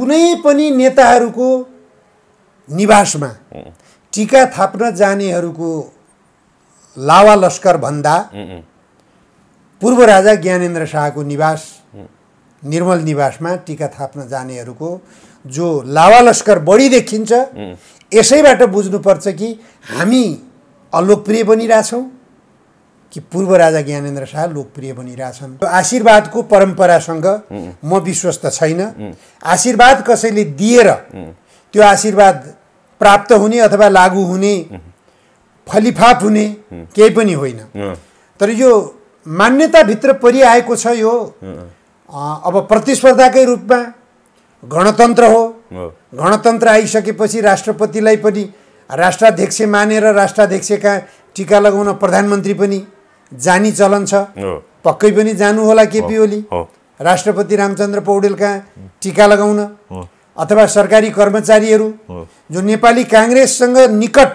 कुनै पनि नेताहरूको निवासमा टीका थाप्न जानेहरूको लावा लस्कर भन्दा पूर्व राजा ज्ञानेन्द्र शाहको निवास निर्मल निवासमा टीका थाप्न जानेहरूको जो लावा लस्कर बढी देखिन्छ यसैबाट बुझ्नुपर्छ कि हामी अलोकप्रिय बनिराछौं कि पूर्व राजा ज्ञानेन्द्र शाह लोकप्रिय बनिराछन्। आशीर्वाद को परंपरासँग म विश्वस्त छैन। आशीर्वाद कसैले दिएर त्यो आशीर्वाद प्राप्त हुने अथवा लागू हुने फलिफाप हुने केही पनि होइन। तर यो मान्यता भित्र परि आएको छ। यो अब प्रतिस्पर्धाकै रूपमा गणतन्त्र हो। गणतन्त्र आइसकेपछि राष्ट्रपतिलाई पनि राष्ट्राध्यक्ष मानेर राष्ट्राध्यक्षका टीका लगाउन प्रधानमन्त्री पनि जानी चलन छ। पक्कै पनि जानु होला केपी ओली राष्ट्रपति रामचन्द्र पौडेलका टीका लगाउन अथवा सरकारी कर्मचारीहरू जो नेपाली कांग्रेससँग निकट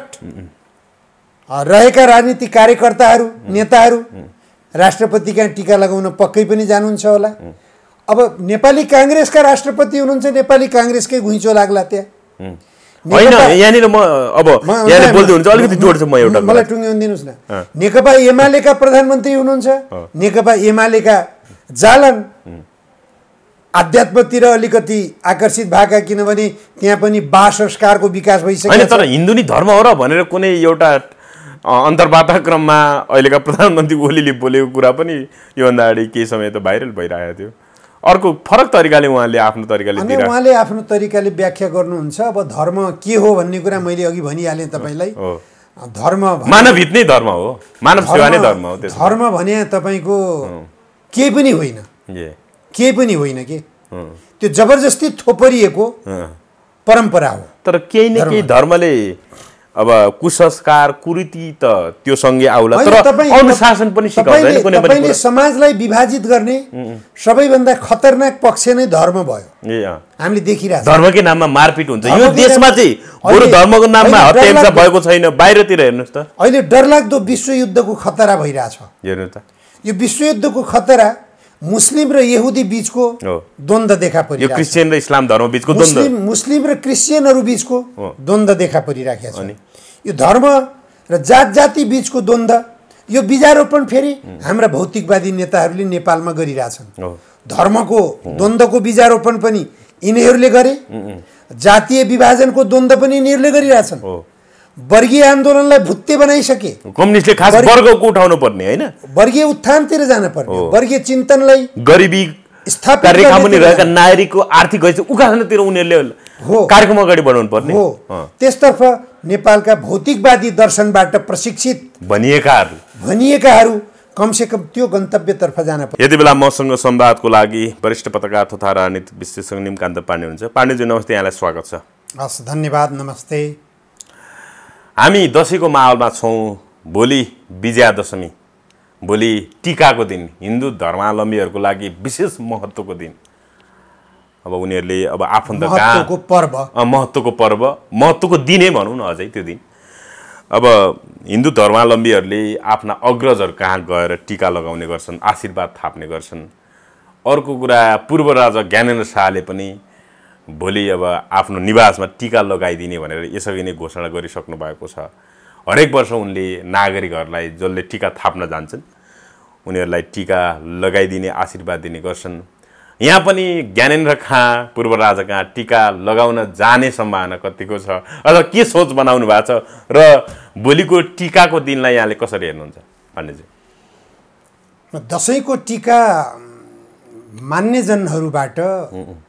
रहेका राजनीतिक कार्यकर्ताहरू नेताहरू राष्ट्रपतिका टीका लगाउन पक्कै पनि जानुहुन्छ होला। अब नेपाली कांग्रेसका राष्ट्रपति हुनुहुन्छ नेपाली कांग्रेसकै घुइँचो लाग्ला त्यहाँ मलाई टुङ्ग्याउन दिनुस् न। नेकपा एमालेका प्रधानमन्त्री हुनुहुन्छ। नेकपा एमालेका जालन आध्यात्मतिर अलिकति आकर्षित भएका किनभने त्यहाँ पनि बासंस्कारको विकास भइसकेको छ। तर हिन्दू नि धर्म हो र भनेर कुनै एउटा अन्तर्वार्ता क्रममा अहिलेका प्रधानमन्त्री ओलीले बोलेको कुरा पनि योभन्दा अगाडि केही समय त भाइरल भइरहेको थियो। अर्को फरक तरिकाले उहाँले आफ्नो तरिकाले व्याख्या गर्नुहुन्छ। अब धर्म के हो भन्ने कुरा मैले अघि भनिहालेँ तपाईलाई। धर्म मानवहित नै धर्म हो। मानव सेवा नै धर्म हो। धर्म भने तपाईको केही पनि होइन। केही पनि होइन के त्यो जबरजस्ती थोपरिएको परम्परा हो। तर केही न केही धर्मले अब कुसंस्कार कुरीति त त्यो सँगै आउला। तर अनुशासन पनि सिकाउँदैन कुनै पनि। तपाईले समाजलाई विभाजित गर्ने सबैभन्दा खतरनाक पक्ष नै धर्म भयो। हामीले देखिरहेको छ धर्मकै नाममा मारपिट हुन्छ। यो देशमा चाहिँ बरु धर्मको नाममा हत्या हिंसा भएको छैन। बाहिरतिर हेर्नुस् त अहिले डरलाग्दो विश्वयुद्धको खतरा भइरहेछ। हेर्नु त यो विश्वयुद्धको खतरा मुस्लिम र यहुदी बीचको द्वन्द्व देखा परिरहेको छ। यो क्रिश्चियन र इस्लाम धर्म बीचको द्वन्द्व मुस्लिम र क्रिश्चियनहरु बीचको द्वन्द्व देखा परिरहेको छ। यो धर्म र जात जाति बीचको द्वन्द्व यो बीजारोपण फेरि हाम्रा भौतिकवादी नेताहरूले नेपालमा गरिरहेछन्। धर्मको द्वन्द्वको बीजारोपण पनि यिनीहरूले गरे। जातीय विभाजनको द्वन्द्व पनि यिनीहरूले गरिरहेछन्। वर्गीय आन्दोलनलाई भुत्ते बनाइसके। कम्युनिस्टले खास वर्गको उठाउनु पर्ने हैन वर्गीय उत्थानतिर जान पर्ने। वर्गीय चिन्तनलाई गरिबी स्थापित कार्यक्रमले रहेका नागरिकको आर्थिक गति उकाल्नतिर उनीहरूले कार्यक्रम अगाडि बढाउनु पर्ने हो। त्यसतर्फ नेपालका भौतिकवादी दर्शनबाट प्रशिक्षित भनिएकाहरू कमसेकम त्यो गन्तव्यतर्फ जान पर्छ। यति बेला मसँग संवादको लागि वरिष्ठ पत्रकार तथा राजनीतिक विश्लेषक निमकान्त पाण्डे हुनुहुन्छ। पाण्डेजी नमस्ते, यहाँलाई स्वागत छ। हस्, धन्यवाद, नमस्ते। हामी दशैंको माहौलमा छौं। भोलि विजयादशमी, भोलि टीकाको दिन, हिन्दू धर्मावलम्बीहरूको लागि विशेष महत्त्वको दिन। अब उनीहरूले अब आफन्त महत्त्वको पर्व महत्त्वको दिनै भनौँ न। अझै त्यो दिन अब हिन्दू धर्मावलम्बीहरूले आफ्ना अग्रजहरू कहाँ गएर टीका लगाउने गर्छन्, आशीर्वाद थाप्ने गर्छन्। अर्को कुरा पूर्व राजा ज्ञानेन्द्र शाहले पनि भोलि अब आफ्नो निवासमा टीका लगाइदिने भनेर यसरी नै घोषणा गरिसक्नु भएको छ। हरेक वर्ष उनले नागरिकहरूलाई जसले टीका थाप्न जान्छन् उनीहरूलाई टीका लगाइदिने आशीर्वाद दिने गर्छन्। यहाँ पनि ज्ञानेन्द्र शाह पूर्व राजा कहाँ टीका लगाउन जाने सम्भावना कतिको छ, अथवा के सोच बनाउनु भएको छ र भोलिको टीकाको दिनलाई यहाँले कसरी हेर्नुहुन्छ? भन्नेजी, दशैंको टीका मान्यजनहरूबाट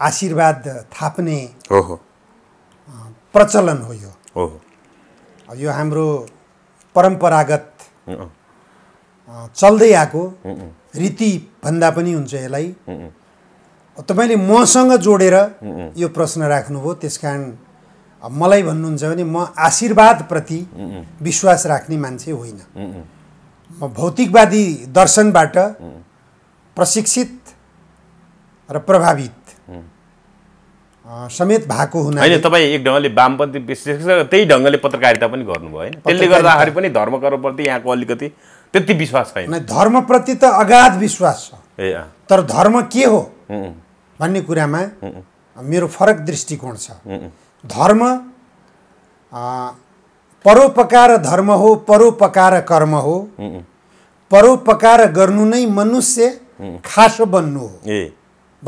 आशीर्वाद थाप्ने प्रचलन हो। यो हाम्रो परम्परागत चल्दै आएको रीति भन्दा पनि हुन्छ। यसलाई तपाईले मसँग जोडेर यो प्रश्न राख्नुभयो, त्यसकारण मलाई भन्नुहुन्छ भने म आशीर्वाद प्रति विश्वास राख्ने मान्छे होइन। म भौतिकवादी दर्शनबाट प्रशिक्षित र प्रभावित समेत भएको हुनाले। हैन, तपाई एक ढंगले वामपन्थी विश्लेषक, त्यही ढंगले पत्रकारिता पनि गर्नुभयो हैन। त्यसले गर्दाखेरि पनि धर्मकर्मप्रति यहाँको अलिकति त्यति विश्वास छैन। धर्मप्रति त अगाध विश्वास छ। तर धर्म के हो भन्ने कुरामा मेरो फरक दृष्टिकोण छ। धर्म परोपकार धर्म हो, परोपकार कर्म हो, परोपकार गर्नु नै मनुष्य खास बन्नु हो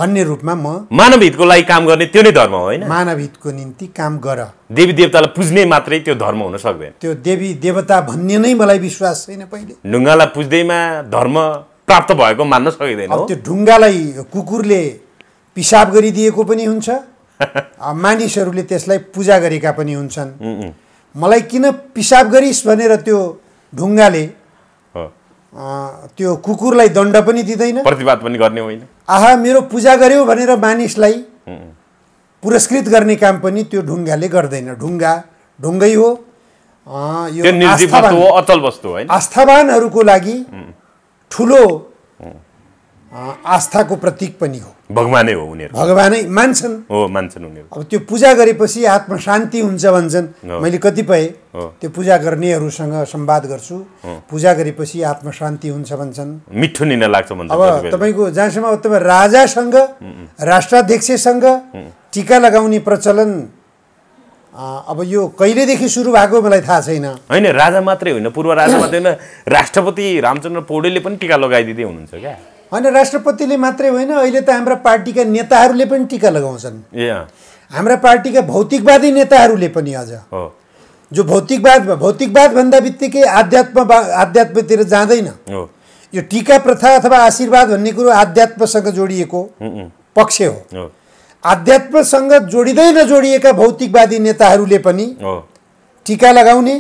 भन्ने रूपमा म मानव हितको लागि काम गर्ने त्यो नै धर्म हो हैन। मानव हितको निम्ति काम गर। देवी देवतालाई पुज्ने मात्रै त्यो धर्म हुन सक्दैन। त्यो देवी देवता भन्ने नै मलाई विश्वास छैन। पहिले ढुङ्गालाई पुज्दैमा धर्म प्राप्त भएको मान्न सकिदैन। अब त्यो ढुङ्गालाई कुकुरले पिसाब गरिदिएको पनि हुन्छ, मानिसहरूले त्यसलाई पूजा गरेका पनि हुन्छन्। मलाई किन पिसाब गरिस् भनेर त्यो ढुङ्गाले त्यो कुकुरलाई दण्ड पनि दिदैन, प्रतिवाद पनि गर्ने होइन। आहा मेरो पूजा गर्यो भनेर मानिसलाई पुरस्कृत गर्ने काम पनि त्यो ढुङ्गाले गर्दैन। ढुङ्गा ढुङ्गै हो, यो निर्जीव वस्तु हो, अचल वस्तु हो हैन। आस्थावानहरुको लागि ठुलो आस्थाको प्रतीक पनि हो, भगवानै हो। उनीहरु भगवानै मान्छन्, हो मान्छन् उनीहरु। अब त्यो पूजा गरेपछि आत्मशान्ति हुन्छ भन्छन्। मैले कतिपय त्यो पूजा गर्नेहरुसँग संवाद गर्छु, पूजा गरेपछि आत्मशान्ति हुन्छ भन्छन्, मिठो निन लाग्छ भन्छन्। अब तपाईको जहाँसम्म तपाईं राजासँग राष्ट्राध्यक्षसँग टीका लगाउने प्रचलन अब यो कहिलेदेखि सुरु भएको मलाई थाहा छैन हैन। राजा मात्रै होइन, पूर्व राजा मात्रै होइन, राष्ट्रपति रामचन्द्र पौडेलले पनि टीका लगाइदिदै हुनुहुन्छ क्या। अनि राष्ट्रपतिले मात्रै होइन, अहिले त हाम्रा पार्टीका नेताहरूले पनि टीका लगाउँछन्। हाम्रा पार्टीका भौतिकवादी नेताहरूले पनि अझ जो भौतिकवाद भन्दा बित्तिकै आध्यात्मतिर जाँदैन। यो टीका प्रथा अथवा आशीर्वाद भन्ने कुरो आध्यात्मसँग जोडिएको पक्ष हो। आध्यात्मसँग जोडिँदै नजोडिएका भौतिकवादी नेताहरूले पनि टीका लगाउने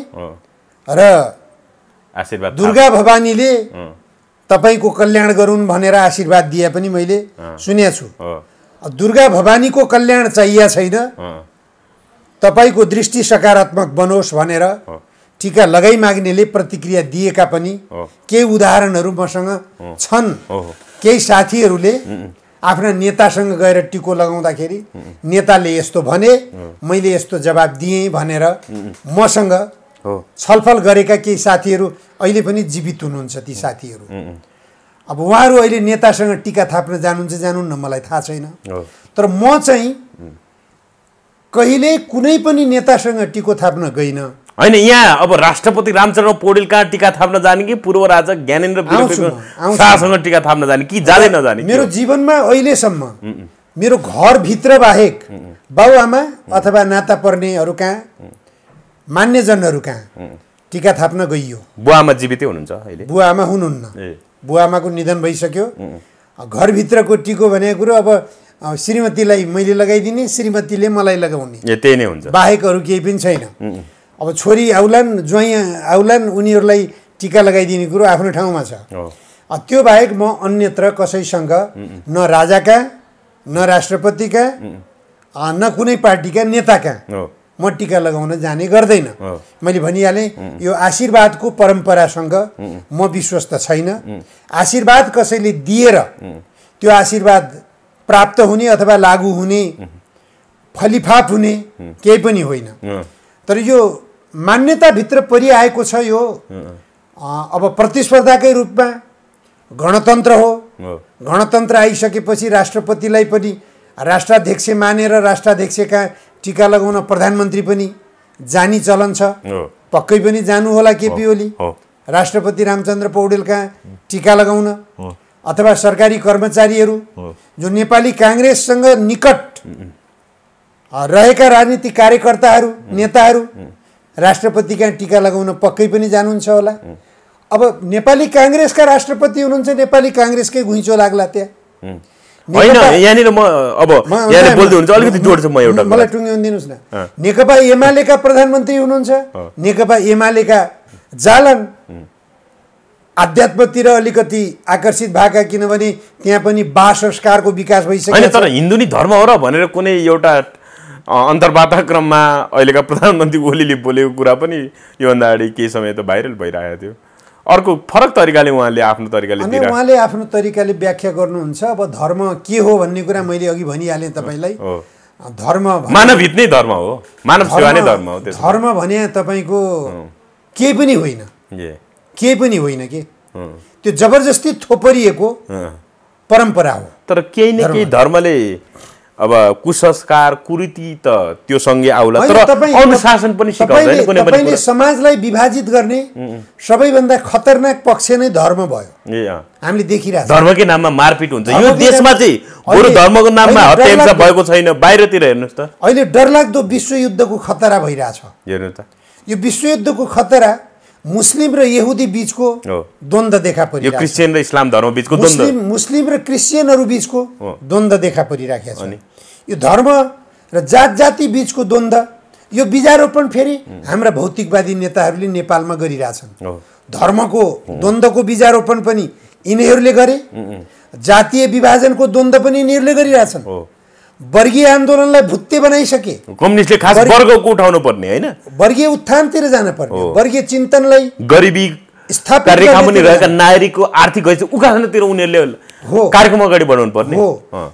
र आशीर्वाद दुर्गा भवानीले तपाईको कल्याण गरून् भनेर आशीर्वाद दिए पनि मैले सुनेको छु। दुर्गा भवानी को कल्याण चाहिए छैन, तपाईको दृष्टि सकारात्मक बनोस् भनेर टीका लगाई माग्नेले प्रतिक्रिया दिएका पनि केही उदाहरणहरू मसँग छन्। केही साथीहरूले आफ्ना नेतासँग गएर टीको लगाउँदाखेरि नेताले यस्तो भने मैले यस्तो जवाब दिएँ भनेर मसँग छलफल गरेका केही साथीहरू अहिले पनि जीवित हुनुहुन्छ। ती साथीहरू अब उहाँहरू अहिले नेतासँग टीका थाप्न जानुहुन्छ जानुहुन्न मलाई थाहा छैन, तर म चाहिँ कहिले कुनै पनि नेतासँग टीको थाप्न गइन हैन। यहाँ अब राष्ट्रपति रामचन्द्र पौडेल कहाँ टीका थाप्न जाने कि पूर्व राजा ज्ञानेन्द्र शाहसँग टीका थाप्न जाने कि जाँदै नजाने? मेरो जीवनमा अहिलेसम्म मेरो घर भित्र बाहेक बाबुआमा अथवा नाता पर्नेहरू कहाँ, मान्यजनहरू कहाँ टीका थाप्न गइयो। बुवामा जीवितै हुनुहुन्छ अहिले? बुवामा हुनुहुन्न, बुवामाको निधन भइसक्यो। घरभित्रको टीको भनेको कुरो अब श्रीमतीलाई मैले लगाइदिने, श्रीमतीले मलाई लगाउने, त्यही नै हुन्छ। बाहेक अरू केही पनि छैन। अब छोरी आउलान्, ज्वाइँ आउलान्, उनीहरूलाई टीका लगाइदिने कुरो आफ्नो ठाउँमा छ। त्यो बाहेक म अन्यत्र कसैसँग न राजाका न राष्ट्रपतिका न कुनै पार्टीका नेताका म टीका लगाउन जाने गर्दैन। मैले भनिहालेँ यो आशीर्वादको परम्परासँग म विश्वस्त छैन। आशीर्वाद कसैले दिएर त्यो आशीर्वाद प्राप्त हुने अथवा लागू हुने फलिफाप हुने केही पनि होइन। तर यो मान्यताभित्र परिआएको छ। यो अब प्रतिस्पर्धाकै रूपमा गणतन्त्र हो। गणतन्त्र आइसकेपछि राष्ट्रपतिलाई पनि राष्ट्राध्यक्ष मानेर राष्ट्राध्यक्षका टीका लगाउन प्रधानमन्त्री पनि जानी चलन छ। पक्कै पनि जानु होला केपी ओली राष्ट्रपति रामचन्द्र पौडेलका टीका लगाउन, अथवा सरकारी कर्मचारीहरू जो नेपाली कांग्रेससँग निकट रहेका राजनीतिक कार्यकर्ताहरू नेताहरू राष्ट्रपतिका टीका लगाउन पक्कै पनि जानुहुन्छ होला। अब नेपाली कांग्रेसका राष्ट्रपति हुनुहुन्छ, नेपाली कांग्रेसकै घुइँचो लाग्ला त्यहाँ होइन। यहाँनिर म अब यहाँले बोल्दै हुनुहुन्छ, अलिकति जोड्छु म एउटा, मलाई टुङ्ग्याउन दिनुस् न। नेकपा एमालेका प्रधानमन्त्री हुनुहुन्छ, नेकपा एमालेका जालन आध्यात्मतिर अलिकति आकर्षित भएका, किनभने त्यहाँ पनि बाल संस्कारको विकास भइसक्यो हैन। तर हिन्दू नि धर्म हो र भनेर कुनै एउटा अन्तर्वार्ता क्रममा अहिलेका प्रधानमन्त्री ओलीले बोलेको कुरा पनि योभन्दा अगाडि केही समय त भाइरल भइरहेको थियो। अर्को फरक तरिकाले उहाँले आफ्नो तरिकाले दिएर उहाँले आफ्नो तरिकाले व्याख्या गर्नुहुन्छ। अब धर्म के हो भन्ने कुरा मैले अघि भनिहालेँ तपाईँलाई। धर्म मानव हित नै धर्म हो, मानव सेवा नै धर्म हो। धर्म भने तपाईँको केही पनि होइन, केही पनि होइन कि त्यो जबरजस्ती थोपरिएको परम्परा हो। तर केही न केही धर्मले अब कुसंस्कार कुरीति त त्यो सँगै आउला, तर अनुशासन पनि सिकाउँदैन कुनै पनि। तपाईले समाजलाई विभाजित गर्ने सबैभन्दा खतरनाक पक्ष नै धर्म भयो। हामीले देखिरहेछ धर्मकै नाममा मारपिट हुन्छ यो देशमा। चाहिँ बरु धर्मको नाममा हत्या हिंसा भएको छैन, बाहिरतिर हेर्नुस् त अहिले डरलाग्दो विश्वयुद्धको खतरा भइरहेछ। हेर्नु त यो विश्वयुद्धको खतरा मुस्लिम र यहुदी बीचको द्वन्द्व देखा परिरहेको छ, यो क्रिश्चियन र इस्लाम धर्म बीचको द्वन्द्व, मुस्लिम र क्रिश्चियनहरु बीचको द्वन्द्व देखा परिरहेको छ। यो धर्म र जात जाति बीचको द्वन्द्व, यो बीजारोपण फेरि हाम्रा भौतिकवादी नेताहरूले नेपालमा गरिरहेछन्। धर्मको द्वन्द्वको बीजारोपण पनि यिनीहरूले गरे, जातीय विभाजनको द्वन्द्व पनि यिनीहरूले गरिरहेछन्। वर्गीय आन्दोलनलाई भुत्ते बनाइसके, कम्युनिस्टले खास वर्गको उठाउनु पर्ने हैन, वर्गीय उत्थानतिर जान पर्ने, वर्गीय चिन्तनलाई गरिबी स्थापित रेखामुनि रहेका नागरिकको आर्थिक गैर उकास्नतिर उनीहरूले कार्यक्रम अगाडि बढाउनु पर्ने हो।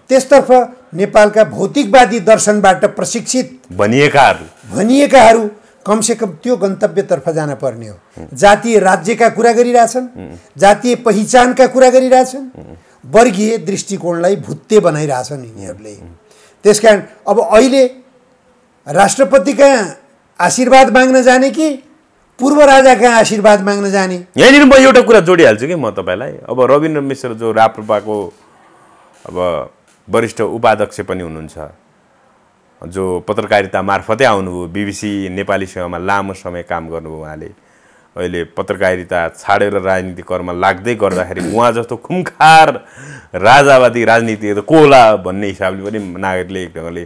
त्यसतर्फ नेपालका भौतिकवादी दर्शनबाट प्रशिक्षित भनिएकाहरू कमसेकम त्यो गन्तव्यतर्फ जान पर्ने हो। जातीय राज्यका कुरा गरिरहेछन्, जातीय पहिचानका कुरा गरिरहेछन्, वर्गीय दृष्टिकोणलाई भुत्ते बनाइरहेछन् यिनीहरूले। त्यसकारण अब अहिले राष्ट्रपति कहाँ आशीर्वाद माग्न जाने कि पूर्व राजा कहाँ आशीर्वाद माग्न जाने? यहाँनिर म एउटा कुरा जोडिहाल्छु कि म तपाईँलाई, अब रविन्द्र मिश्र जो राप्रपाको अब वरिष्ठ उपाध्यक्ष पनि हुनुहुन्छ, जो पत्रकारिता मार्फतै आउनुभयो, बीबीसी नेपाली सेवामा लामो समय काम गर्नुभयो उहाँले, अहिले पत्रकारिता छाडेर राजनीति कर्म लाग्दै गर्दाखेरि उहाँ जस्तो खुमखार राजावादी राजनीति त कोला भन्ने हिसाबले पनि नागरिकले एक ढङ्गले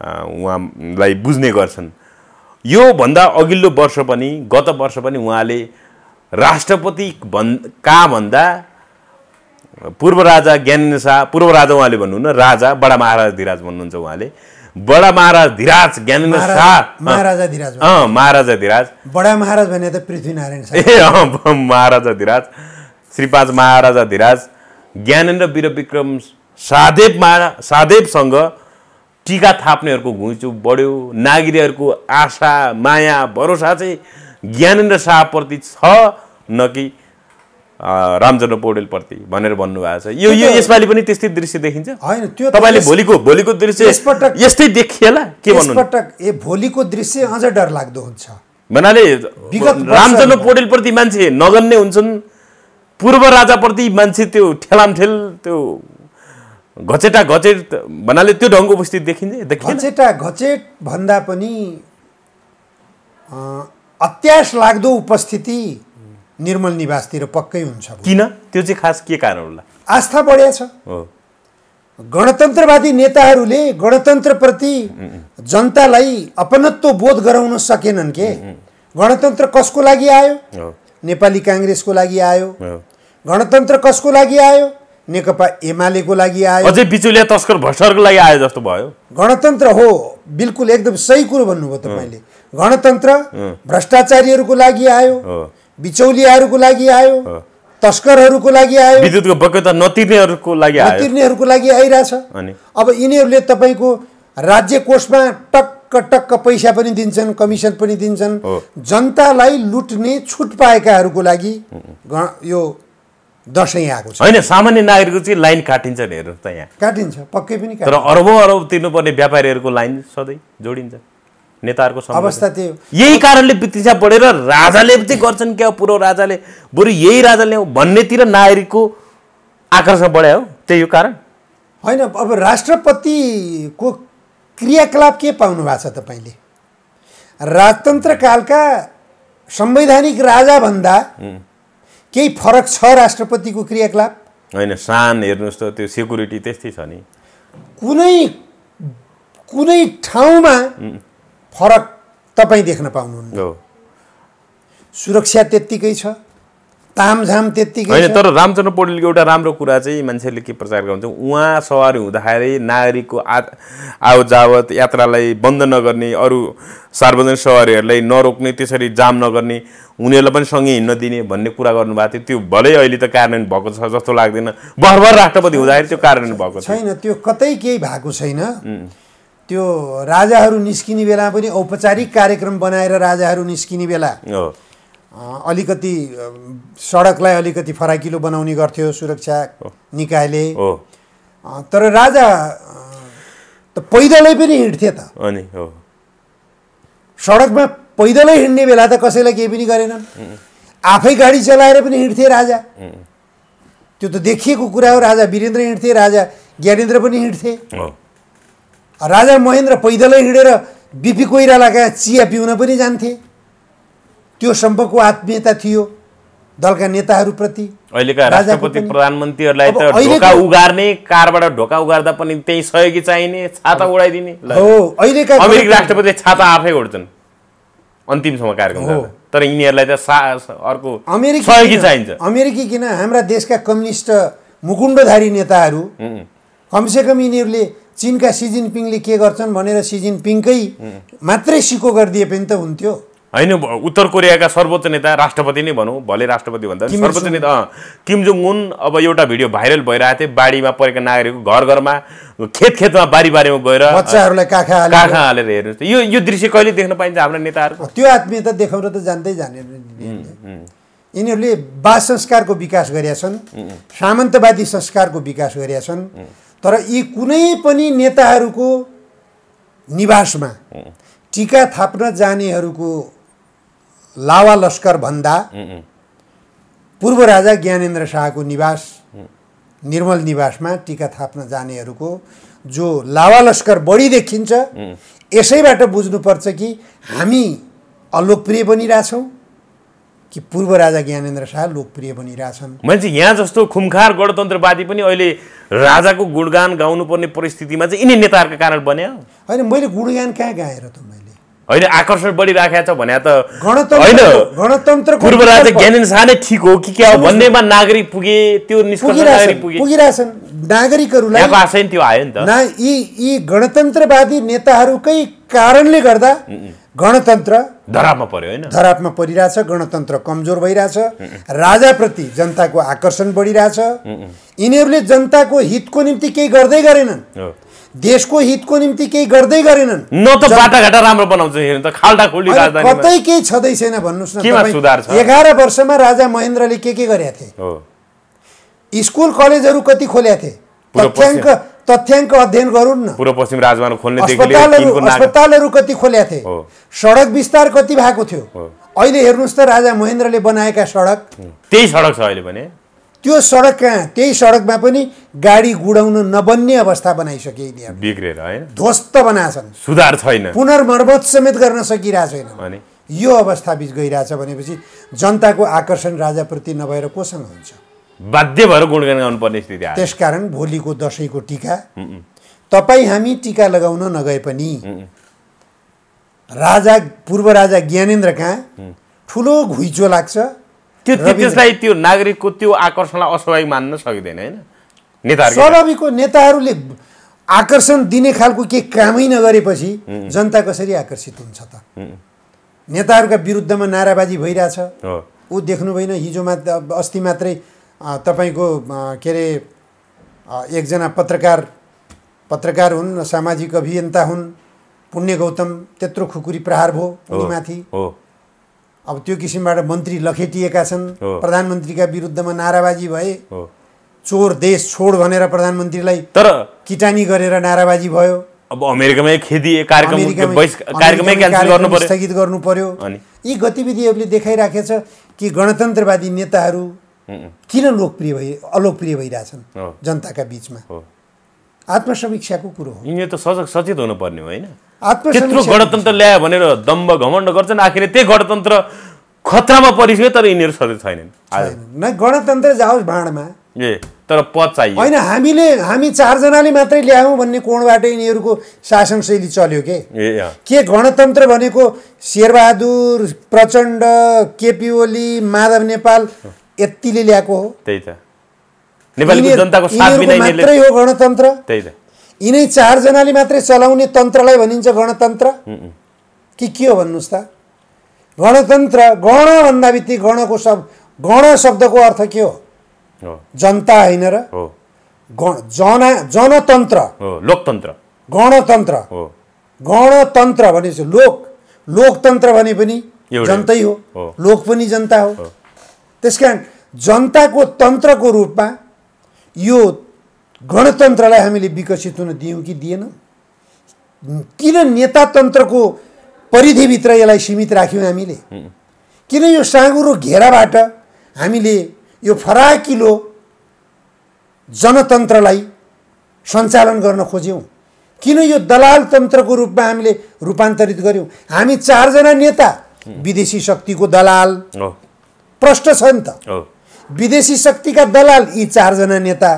उहाँलाई बुझ्ने गर्छन्। योभन्दा अघिल्लो वर्ष पनि, गत वर्ष पनि उहाँले राष्ट्रपति भन्दा पूर्व राजा ज्ञानेन्द्र शाह, पूर्व राजा उहाँले भन्नुहुन्न, राजा बडा महाराज धिराज भन्नुहुन्छ उहाँले, बडा महाराज धिराज ज्ञानेन्द्र शाह महाराजा धिराज, महाराजा धिराज, बडा महाराज भने त पृथ्वीनारायण शाह, महाराजा धिराज, श्रीपाँच महाराजा धिराज, ज्ञानेन्द्र वीरविक्रम शाहदेवसँग टीका थाप्नेहरूको घुइँचो बढ्यो। नागरिकहरूको आशा माया भरोसा चाहिँ ज्ञानेन्द्र शाहप्रति छ न कि रामचन्द्र पौडेलप्रति भनेर भन्नुभएको छ। यो यो यसपालि पनि त्यस्तै दृश्य देखिन्छ हैन? त्यो तपाईले भोलिको दृश्य यस्तै देखिएला के भन्नुहुन्छ? यसपटक ए भोलिको दृश्य अझ डर लाग्दो हुन्छ भन्नाले रामचन्द्र पौडेलप्रति मान्छे नगन्ने हुन्छन्, पूर्व राजाप्रति मान्छे त्यो ठेलामठेल त्यो घचेटा घचेट भन्नाले त्यो ढङ्गको उपस्थिति देखिन्छ। घचेटा घचेट भन्दा पनि अत्यास लाग्दो उपस्थिति निर्मल निवासतिर पक्कै हुन्छ। किन त्यो चाहिँ खास के कारण होला? आस्था बढ्या छ। गणतन्त्रवादी नेताहरूले गणतन्त्रप्रति जनतालाई अपनत्व बोध गराउन सकेनन् के। गणतन्त्र कसको लागि आयो? नेपाली कांग्रेसको लागि आयो। गणतन्त्र कसको लागि आयो? नेकपा एमालेको लागि आयो, अझै बिचौलिया तस्कर भ्रष्टहरूको लागि आयो जस्तो भयो। गणतन्त्र हो, बिल्कुल एकदम सही कुरो भन्नुभयो तपाईँले। गणतन्त्र भ्रष्टाचारीहरूको लागि आयो, बिचौलियाहरूको लागि आयो, तस्करहरूको लागि आयो, विद्युतको बकेता नतिर्नेहरूको लागि आयो, नतिर्नेहरूको लागि आइराछ। अब यिनीहरूले तपाईको राज्य कोषमा टक्क टक्क पैसा पनि दिन्छन्, कमिसन पनि दिन्छन्। जनतालाई लुट्ने छुट पाएकाहरूको लागि यो दशैं आएको छ हैन? सामान्य नागरिकको चाहिँ लाइन काटिन्छ नि, हेर्नु त यहाँ काटिन्छ पक्कै पनि, तर अरबौं अरब तिर्नुपर्ने व्यापारीहरूको लाइन सधैँ जोडिन्छ। नेताहरूको अवस्था त्यो, यही कारणले पिछा बढेर राजाले चाहिँ गर्छन् क्या, पूर्व राजाले, बरु यही राजाले भन्नेतिर नागरिकको आकर्षण बढ्यो। त्यही हो कारण होइन? अब राष्ट्रपतिको क्रियाकलाप के पाउनु भएको छ तपाईँले? राजतन्त्र कालका संवैधानिक राजाभन्दा केही फरक छ राष्ट्रपतिको क्रियाकलाप? होइन, सान हेर्नुहोस् त त्यो सेक्युरिटी त्यस्तै छ नि, कुनै कुनै ठाउँमा फरक तपाईं देख्न पाउनुहुन्न। सुरक्षा त्यत्तिकै छ, तामझाम त्यत्तिकै छ। तर रामचन्द्र पौडेलको एउटा राम्रो कुरा चाहिँ मान्छेहरूले के प्रचार गर्छ, उहाँ सवारी हुँदाखेरि नागरिकको आवजावत यात्रालाई बन्द नगर्ने, अरू सार्वजनिक सवारीहरूलाई नरोक्ने, त्यसरी जाम नगर्ने, उनीहरूलाई पनि सँगै हिँड्न दिने भन्ने कुरा गर्नुभएको थियो। त्यो भलै अहिले त कार्यान्वयन भएको छ जस्तो लाग्दैन, भरभर राष्ट्रपति हुँदाखेरि त्यो कार्यान्वयन भएको छैन, त्यो कतै केही भएको छैन। त्यो राजाहरू निस्किने बेला पनि औपचारिक कार्यक्रम बनाएर राजाहरू निस्किने बेला अलिकति सडकलाई अलिकति फराकिलो बनाउने गर्थ्यो सुरक्षा निकायले। तर राजा त पैदलै पनि हिँड्थे त, अनि सडकमा पैदलै हिँड्ने बेला त कसैलाई केही पनि गरेनन्, आफै गाडी चलाएर पनि हिँड्थे राजा। त्यो त देखिएको कुरा हो, राजा वीरेन्द्र हिँड्थे, राजा ज्ञानेन्द्र पनि हिँड्थे। राजा महेन्द्र पैदलै हिँडेर बीपी कोइरालाका चिया पिउन पनि जान्थे। त्यो सम्पको आत्मीयता थियो दलका नेताहरूप्रति। अहिलेका राष्ट्रपति प्रधानमन्त्रीहरुलाई त ढोका उगार्ने कारबाट ढोका उगार्दा पनि त्यही सहयोगी चाहिने, छाता उडाइदिने। हो, अहिलेका अमेरिकी राष्ट्रपति छाता आफै उड्छन् अन्तिमसम्म कार्यक्रम गर्दा, तर यिनीहरुलाई त अर्को सहयोगी चाहिन्छ। अमेरिकी किन, हाम्रा देशका कम्युनिस्ट मुकुण्डधारी नेताहरू कमसेकम यिनीहरुले चीनका सी जिनपिङले के गर्छन् भनेर सी जिनपिङकै मात्रै सिको गरिदिए पनि त हुन्थ्यो। हैन, उत्तर कोरियाका सर्वोच्च नेता राष्ट्रपति नै भनौं, भले राष्ट्रपति भन्दा सर्वोच्च नेता किम जोङ उन अब एउटा भिडियो भाइरल भइरहेको थियो, बाढीमा परेका नागरिकको घर-घरमा, खेत-खेतमा, बारी-बारीमा गएर बच्चाहरूलाई काखा हालेर हेर्नुस्। यो दृश्य कहिले देख्न पाइन्छ हाम्रा नेताहरुको? त्यो आत्मीयता देखाउन त जान्दै जाने। यिनीहरूले बास संस्कारको विकास गरेका छन्, सामन्तवादी संस्कारको विकास गरेका छन्, तर यी कुनै पनि नेताहरुको निवासमा टीका थाप्न जानेहरुको लावा लस्कर भन्दा पूर्व राजा ज्ञानेन्द्र शाहको निवास निर्मल निवासमा टीका थाप्न जानेहरुको जो लावा लस्कर बढी देखिन्छ। यसैबाट बुझ्नुपर्छ कि हामी अलोकप्रिय बनिरहेछौं कि पूर्व राजा ज्ञानेन्द्र शाह लोकप्रिय बनिरहेछन्। मान्छे यहाँ जस्तो खुमखार गणतन्त्रवादी पनि अहिले राजाको गुणगान गाउनुपर्ने परिस्थितिमा चाहिँ यिनी नेताहरुका कारण बन्यो हैन? मैले गुणगान कहाँ गाएर त, मैले हैन आकर्षण बढिराखेको छ भने त हैन, गणतन्त्र पूर्व राजा ज्ञानेन्द्र शाह नै ठीक हो कि क्या हो भन्नेमा नागरिक पुगे, त्यो निष्कर्ष नागरिक पुगे, पुगिराछन् नागरिकहरुलाई यहाँको आशय त्यो आयो नि त। यी गणतन्त्रवादी नेताहरुकै कारणले गर्दा गणतन्त्र धरापमा पर्यो हैन, धरापमा परिराछ, गणतन्त्र कमजोर भइराछ, राजाप्रति जनताको आकर्षण बढिराछ। यिनीहरुले जनताको हितको निम्ति केही गर्दै गरेनन्, देशको हितको निम्ति केही गर्दै गरेनन्, न त बाटाघाटा राम्रो बनाउँछ, हेर्नु त खाल्टा खोली राजधानी कतै केही छदै छैन। भन्नुस् न, केमा सुधार छ? 11 वर्षमा राजा महेन्द्रले के गरेका थिए? स्कुल कलेजहरु कति खोलेका थिए? तथ्यांक अध्ययन गरौं न, पूर्व पश्चिम राजमार्ग खोल्ने अस्पतालहरु कति खोलेका थिए? सडक विस्तार कति भएको थियो? अहिले हेर्नुस् त राजा महेन्द्रले बनाएका सडक त्यही सडक छ अहिले भने। त्यो सडक कहाँ, त्यही सडकमा पनि गाडी गुडाउन नबन्ने अवस्था बनाइसके, बिग्रेर हैन, ध्वस्त बनाछन्, सुधार छैन, पुनर्मर्मत समेत गर्न सकिरा छैन। अनि यो अवस्था बीच गइराछ भनेपछि जनताको आकर्षण राजाप्रति नभएर कोसँग हुन्छ? बाध्य भएर गुणगान गर्नुपर्ने स्थिति आयो। त्यसकारण भोलिको दशैंको टीका तपाई हामी टीका लगाउन नगए पनि राजा पूर्व राजा ज्ञानेन्द्र कहाँ ठुलो घुइँचो लाग्छ। त्यसलाई त्यो नागरिकको त्यो आकर्षणलाई अस्वाभाविक मान्न सकिदैन हैन? नेताहरु स्वाभाविकको नेताहरुले आकर्षण दिने खालको के कामै नगरेपछि जनता कसरी आकर्षित हुन्छ त? नेताहरुका विरुद्धमा नाराबाजी भइराछ। उ देख्नु भएन हिजो अस्ति मात्रै तपाईको के रे एकजना पत्रकार हुन्, सामाजिक अभियन्ता हुन् पुण्य गौतम, त्यत्रो खुकुरी प्रहार भो उनीमाथि। अब त्यो किसिमबाट मन्त्री लखेटिएका छन्, प्रधानमन्त्रीका विरुद्धमा नाराबाजी भए, चोर देश छोड भनेर प्रधानमन्त्रीलाई तर किटानी गरेर नाराबाजी भयो। अब अमेरिकामै खेती कार्यक्रममै क्यान्सल गर्नु पर्यो, स्थगित गर्नु पर्यो। यी गतिविधिहरुले देखाइराखेछ कि गणतन्त्रवादी नेताहरु किन लोकप्रिय अलोकप्रिय भइराछन् जनताका बीचमा। आत्मसमीक्षाको कुरो हो, यिनीहरु त सचेत हुनुपर्ने हो हैन? त्यत्रो गणतन्त्र ल्यायो भनेर दम्भ घमण्ड गर्छन्, आखिर त्यही गणतन्त्र खतरामा परिसक्यो, तर यिनीहरु सचेत छैनन्। न गणतन्त्र जाओस् भाँडमा ए, तर पद चाहियो हैन? हामी 4 जनाले मात्रै ल्यायौं भन्ने कोणबाट यिनीहरुको शासन शैली चल्यो के गणतन्त्र भनेको शेरबहादुर प्रचण्ड, केपी ओली, माधव नेपाल यतिले ल्याएको हो। त्यही त, नेपालको जनताको साथ बिना मात्रै हो गणतन्त्र। त्यही त, यिनै 4 जनाले मात्रै चलाउने तन्त्रलाई भनिन्छ गणतन्त्र कि के हो भन्नुस् त? गणतन्त्र गण भन्दा बित्तिकै गणको शब्द, गण शब्दको अर्थ के हो? जनता हैन र जनतन्त्र हो, लोकतन्त्र, गणतन्त्र हो। गणतन्त्र भनेपछि लोकतन्त्र भने पनि जनतै हो, लोक पनि जनता हो। त्यसकारण जनताको तन्त्रको रूपमा यो गणतन्त्रलाई हामीले विकसित हुन दियौं कि दिएन? किन नेतातन्त्रको परिधिभित्र यसलाई सीमित राख्यौं हामीले? किन यो साँगुरो घेराबाट हामीले यो फराकिलो जनतन्त्रलाई सञ्चालन गर्न खोज्यौं? किन यो दलाल तन्त्रको रूपमा हामीले रूपान्तरित गर्यौं? हामी चार जना नेता विदेशी शक्तिको दलाल, प्रश्न छ नि त, विदेशी शक्तिका दलाल यी चार जना नेता,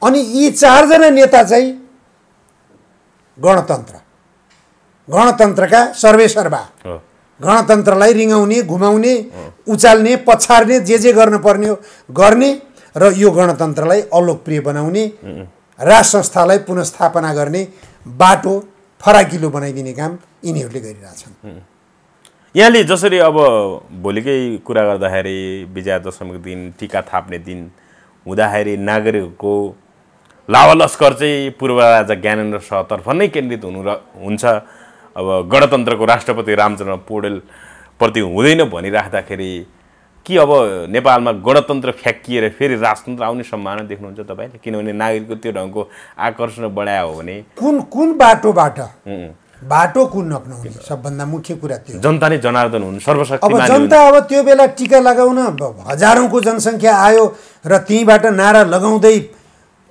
अनि यी चार जना नेता चाहिँ गणतन्त्रका सर्वेसर्वा, गणतन्त्रलाई रिंगाउने, घुमाउने, उचाल्ने, पछार्ने, जे जे गर्न पर्ने हो गर्ने र यो गणतन्त्रलाई अलोकप्रिय बनाउने, राष्ट्र संस्थालाई पुनर्स्थापना गर्ने बाटो फराकिलो बनाइदिने काम यिनीहरूले गरिरहेछन्। यहाँले जसरी अब भोलिकै कुरा गर्दाखेरि विजया दशमीको दिन, टीका थाप्ने दिन हुँदाखेरि नागरिकको लावालस्कर चाहिँ पूर्व राजा ज्ञानेन्द्र शाहतर्फ नै केन्द्रित हुन्छ। अब गणतन्त्रको राष्ट्रपति रामचन्द्र पौडेल प्रति हुँदैन भनिराख्दाखेरि कि अब नेपालमा गणतन्त्र फ्याकिएर फेरि राजतन्त्र आउने सम्भावना देख्नुहुन्छ तपाईले? किनभने नागरिकको त्यो ढङ्गको आकर्षण बढायो हो भने कुन बाटो कुन अपनाउने? सबभन्दा मुख्य कुरा त्यो जनता नै जनार्दन हुनु, सर्वशक्तिमान। अब जनता अब त्यो बेला टीका लगाउन हजारौंको जनसंख्या आयो र त्यहीबाट नारा लगाउँदै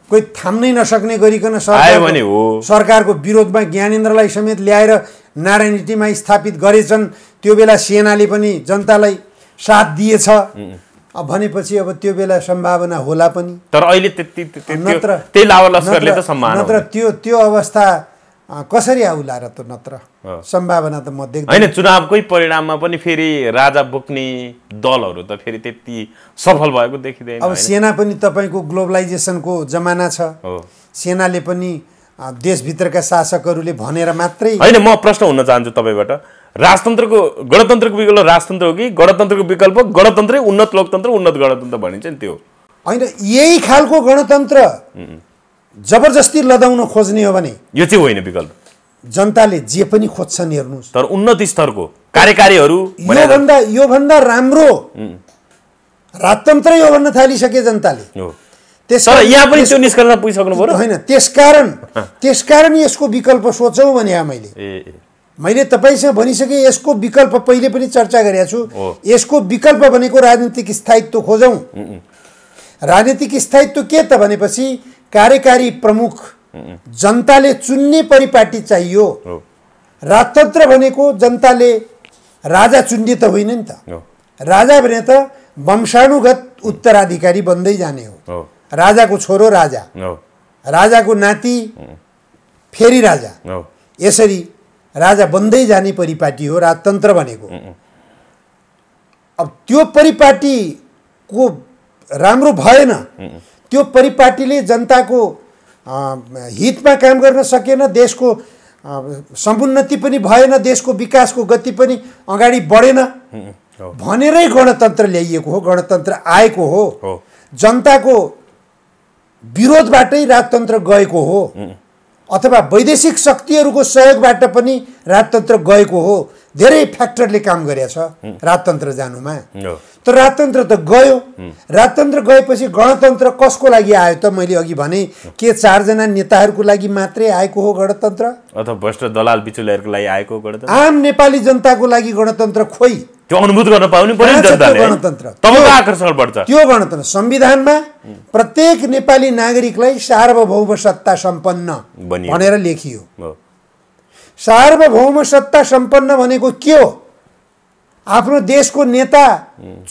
कोही थाम्नै नसक्ने गरिकन सरकारको विरोधमा ज्ञानेन्द्रलाई समेत ल्याएर नारायणीतिमा स्थापित गरेछन्। त्यो बेला सेनाले पनि जनतालाई साथ दिएछ भनेपछि अब त्यो बेला सम्भावना होला पनि, तर अहिले त्यति त्यही लावालस्करले त सम्मान नत्र। त्यो अवस्था कसरी आउला र? त नत्र सम्भावना त म देख्दिन। हैन, चुनावकै परिणाममा पनि फेरि राजा बोक्ने दलहरु त फेरि त्यति सफल भएको देखिदैन। अब सेना पनि तपाईको ग्लोबलाइजेसनको जमाना छ, सेनाले पनि देशभित्रका शासकहरूले भनेर मात्रै हैन। म प्रश्न हुन चाहन्छु तपाईबाट, गणतन्त्रको विकल्प राजतन्त्र हो कि गणतन्त्रको विकल्प गणतन्त्रै उन्नत लोकतन्त्र उन्नत गणतन्त्र भनिन्छ नि? त्यो हैन, यही खालको गणतन्त्र जबरजस्ती लदाउन खोज्ने हो भने यो चाहिँ होइन विकल्प। जनताले जे पनि खोज्छन् हेर्नुस्, तर उन्नत स्तरको कार्यकारीहरू यो भन्दा राम्रो राजतन्त्र यो भन्न थालिसके जनताले। तर यहाँ पनि त्यो निष्कर्षमा पुगिसक्नु पर्यो हैन? त्यसकारण यसको विकल्प सोचौं भने मैले तपाईसँग भनिसके, यसको विकल्प पहिले पनि चर्चा गरेको छु। यसको विकल्प भनेको राजनीतिक स्थायित्व खोजौं। राजनीतिक स्थायित्व के त भनेपछि कार्यकारी प्रमुख जनताले चुन्ने परिपाटी चाहियो। राजतन्त्र भनेको जनताले राजा चुन्ने त होइन नि त। राजा भने त वंशानुगत उत्तराधिकारी बन्दै जाने हो। राजाको छोरो राजा, राजाको नाति फेरि राजा, यसरी राजा बन्दै जाने परिपाटी हो राजतन्त्र भनेको। अब त्यो परिपाटी को राम्रो भएन, त्यो परिपाटीले जनताको हितमा काम गर्न सकेन, देशको समुन्नति पनि भएन, देशको विकासको गति पनि अगाडि बढेन भनेरै गणतन्त्र ल्याइएको हो, गणतन्त्र आएको हो। जनताको विरोधबाटै राजतन्त्र गएको हो, अथवा वैदेशिक शक्तिहरूको सहयोगबाट पनि राजतन्त्र गएको हो। धेरै फ्याक्टरले काम गरेछ राजतन्त्र जानुमा। तर राजतन्त्र त गयो। राजतन्त्र गएपछि गणतन्त्र कसको लागि आयो त? मैले अघि भने के चारजना नेताहरूको लागि मात्रै आएको हो गणतन्त्र, अथवा भ्रष्ट दलाल बिचौलियाहरूको लागि आएको गणतन्त्र? आम नेपाली जनताको लागि गणतन्त्र खोइ त्यो अनुभूत गर्न पाउनु पर्यो जनताले। गणतन्त्र तबको आकर्षण बढ्छ। त्यो गणतन्त्र संविधानमा प्रत्येक नेपाली नागरिकलाई सार्वभौम सत्ता सम्पन्न भनेर लेखियो। सार्वभौम सत्ता सम्पन्न भनेको के हो? आफ्नो देशको नेता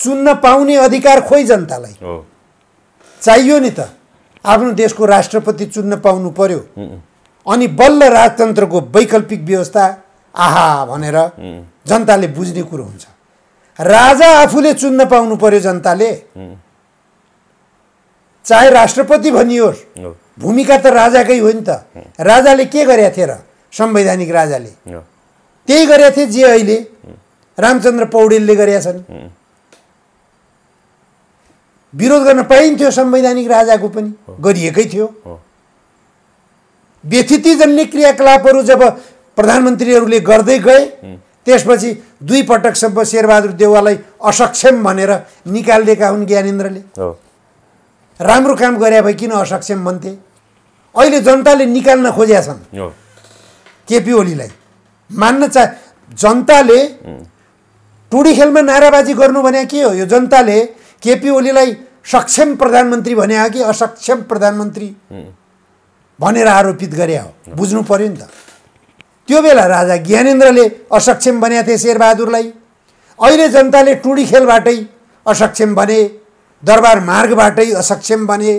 चुन्न पाउने अधिकार खोइ जनतालाई चाहियो नि त। आफ्नो देशको राष्ट्रपति चुन्न पाउनु पर्यो, अनि बल्ल राजतन्त्रको वैकल्पिक व्यवस्था आहा भनेर जनताले बुझ्ने कुरो हुन्छ। राजा आफूले चुन्न पाउनु पर्यो जनताले, चाहे राष्ट्रपति भनियोस्, भूमिका त राजाकै हो नि त। राजाले के गरेका थिए र? संवैधानिक राजाले त्यही गरेका थिए जे अहिले रामचन्द्र पौडेलले गरेका छन्। विरोध गर्न पाइन्थ्यो, संवैधानिक राजाको पनि गरिएकै थियो। व्यथितिजन्य क्रियाकलापहरू जब प्रधानमन्त्रीहरूले गर्दै गए त्यसपछि दुई पटकसम्म शेरबहादुर देउवालाई असक्षम भनेर निकालेका हुन् ज्ञानेन्द्रले। राम्रो काम गरे भए किन असक्षम भन्थे? अहिले जनताले निकाल्न खोजेका छन् केपी ओलीलाई। मान्न चाहे जनताले टुडी खेलमा नाराबाजी गर्नु भने के हो? यो जनताले केपी ओलीलाई सक्षम प्रधानमन्त्री भने हो कि असक्षम प्रधानमन्त्री भनेर आरोपित गरे हो। बुझ्नु पर्यो नि त। त्यो बेला राजा ज्ञानेन्द्रले असक्षम बने थे शेरबहादुरलाई। अहिले जनताले टुडी खेलबाटै असक्षम बने, दरबार मार्गबाटै असक्षम बने,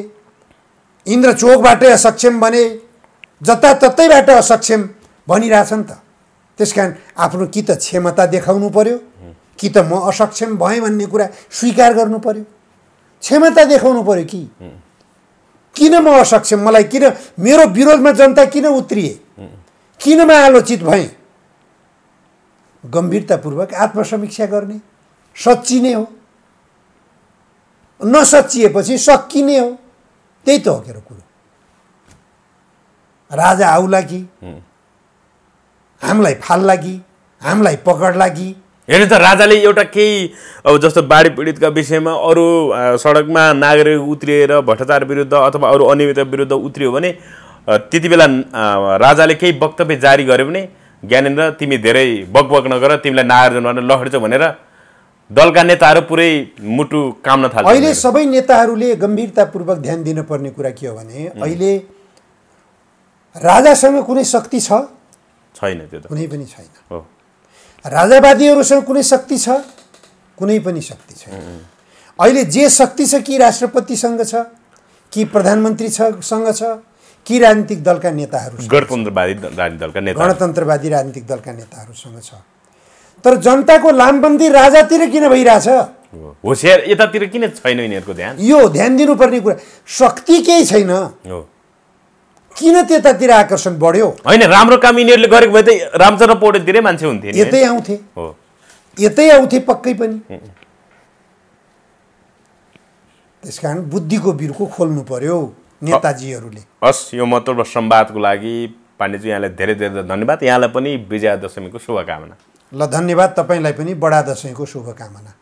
इन्द्रचोकबाटै असक्षम बने, जताततैबाट असक्षम भनिराछन् त। त्यसकारण आफ्नो कि त क्षमता देखाउनु पर्यो कि त म असक्षम भए भन्ने कुरा स्वीकार गर्नु पर्यो। क्षमता देखाउनु पर्यो कि किन म असक्षम, मलाई किन मेरो विरोधमा जनता किन उत्रिए, किन म आलोचित भए? गम्भीरतापूर्वक आत्मसमीक्षा गर्ने सच्चिने हो, नसच्चिएपछि सकिने हो। त्यही त हो के कुरा। राजा आउला कि हामीलाई फाल्ला कि हामीलाई पकडला कि? हेर्नु त, राजाले एउटा केही अब जस्तो बाढी पीडितका विषयमा अरू सडकमा नागरिक उत्रिएर भ्रष्टाचार विरुद्ध अथवा अरू अनियमितता विरुद्ध उत्रियो भने त्यति बेला राजाले केही वक्तव्य जारी गर्यो भने ज्ञानेन्द्र तिमी धेरै बकबक नगर, तिमीलाई नागरिक जनवाद लड्छौ भनेर दलका नेताहरू पुरै मुटु काम्न थाल्यो। अहिले सबै नेताहरूले गम्भीरतापूर्वक ध्यान दिनुपर्ने कुरा के हो भने अहिले राजासँग कुनै शक्ति छ? छैन। त्यो त कुनै पनि छैन। राजावादीहरूसँग कुनै शक्ति छ? कुनै पनि शक्ति छैन। अहिले जे शक्ति छ कि राष्ट्रपतिसँग छ, कि प्रधानमन्त्रीसँग छ, कि राजनीतिक दलका नेताहरू गणतन्त्रवादी राजनीतिक दलका नेताहरूसँग छ। तर जनताको लामबन्दी राजातिर किन भइरहेछ? होसियार यतातिर किन छैन यिनीहरूको ध्यान? यो ध्यान दिनुपर्ने कुरा। शक्ति केही छैन किन त्यतातिर आकर्षण बढ्यो? हैन, राम्रो काम यिनीहरूले गरेको भए त रामचन्द्र पौडेलतिरै मान्छे हुन्थे, यतै आउँथे, यतै आउँथे पक्कै पनि। त्यसकारण बुद्धिको बिरुको खोल्नु पर्यो नेताजीहरूले। हस्, यो महत्त्वपूर्ण संवादको लागि पाण्डेजी यहाँलाई धेरै धेरै धन्यवाद। यहाँलाई पनि विजया दशमीको शुभकामना। ल, धन्यवाद। तपाईँलाई पनि बडा दशैंको शुभकामना।